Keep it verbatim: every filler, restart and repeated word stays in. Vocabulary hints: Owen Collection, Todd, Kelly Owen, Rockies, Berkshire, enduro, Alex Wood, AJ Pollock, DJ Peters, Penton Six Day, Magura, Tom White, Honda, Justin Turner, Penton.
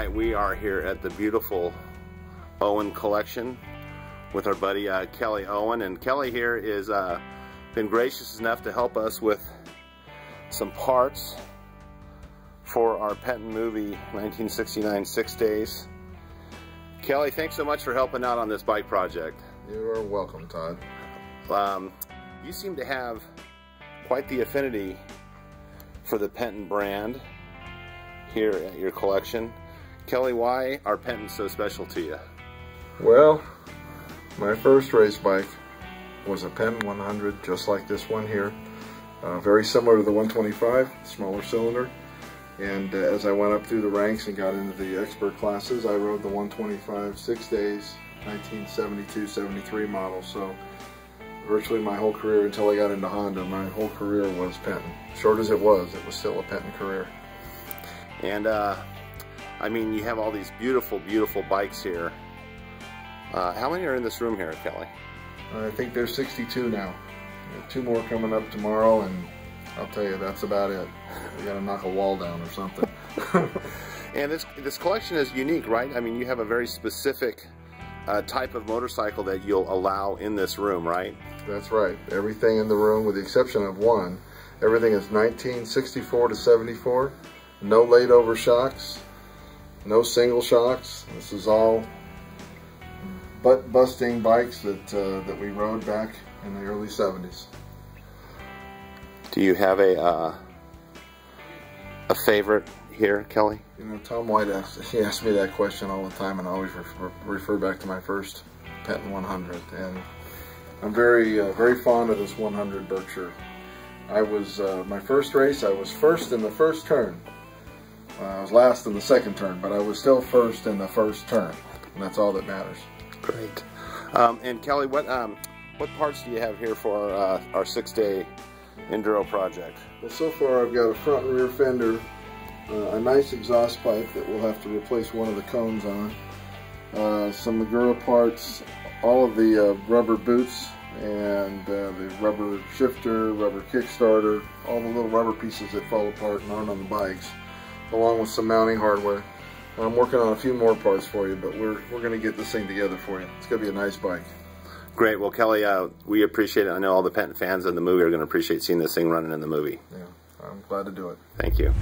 Alright, we are here at the beautiful Owen Collection with our buddy uh, Kelly Owen, and Kelly here is uh, been gracious enough to help us with some parts for our Penton movie nineteen sixty-nine Six Days. Kelly, thanks so much for helping out on this bike project. You are welcome, Todd. Um, you seem to have quite the affinity for the Penton brand here at your collection. Kelly, why are Pentons so special to you? Well, my first race bike was a Penton one hundred, just like this one here. Uh, very similar to the one twenty-five, smaller cylinder. And uh, as I went up through the ranks and got into the expert classes, I rode the one twenty-five Six Days, nineteen seventy-two seventy-three model. So virtually my whole career, until I got into Honda, my whole career was Penton. Short as it was, it was still a Penton career. And uh, I mean, you have all these beautiful, beautiful bikes here. Uh, how many are in this room here, Kelly? I think there's sixty-two now. Two more coming up tomorrow, and I'll tell you, that's about it. We got to knock a wall down or something. And this this collection is unique, right? I mean, you have a very specific uh, type of motorcycle that you'll allow in this room, right? That's right. Everything in the room, with the exception of one, everything is nineteen sixty-four to seventy-four. No laid over shocks, no single shocks. This is all butt busting bikes that uh, that we rode back in the early seventies. Do you have a uh, a favorite here, Kelly? You know, Tom White asked, he asked me that question all the time, and I always refer, refer back to my first Penton one hundred, and I'm very uh, very fond of this one hundred Berkshire. I was uh, my first race, I was first in the first turn. Uh, I was last in the second turn, but I was still first in the first turn, and that's all that matters. Great. Um, and Kelly, what um, what parts do you have here for uh, our six-day enduro project? Well, so far I've got a front and rear fender, uh, a nice exhaust pipe that we'll have to replace one of the cones on, uh, some Magura parts, all of the uh, rubber boots, and uh, the rubber shifter, rubber kickstarter, all the little rubber pieces that fall apart and aren't on the bikes, along with some mounting hardware. And I'm working on a few more parts for you, but we're, we're going to get this thing together for you. It's going to be a nice bike. Great. Well, Kelly, uh, we appreciate it. I know all the Penton fans in the movie are going to appreciate seeing this thing running in the movie. Yeah, I'm glad to do it. Thank you.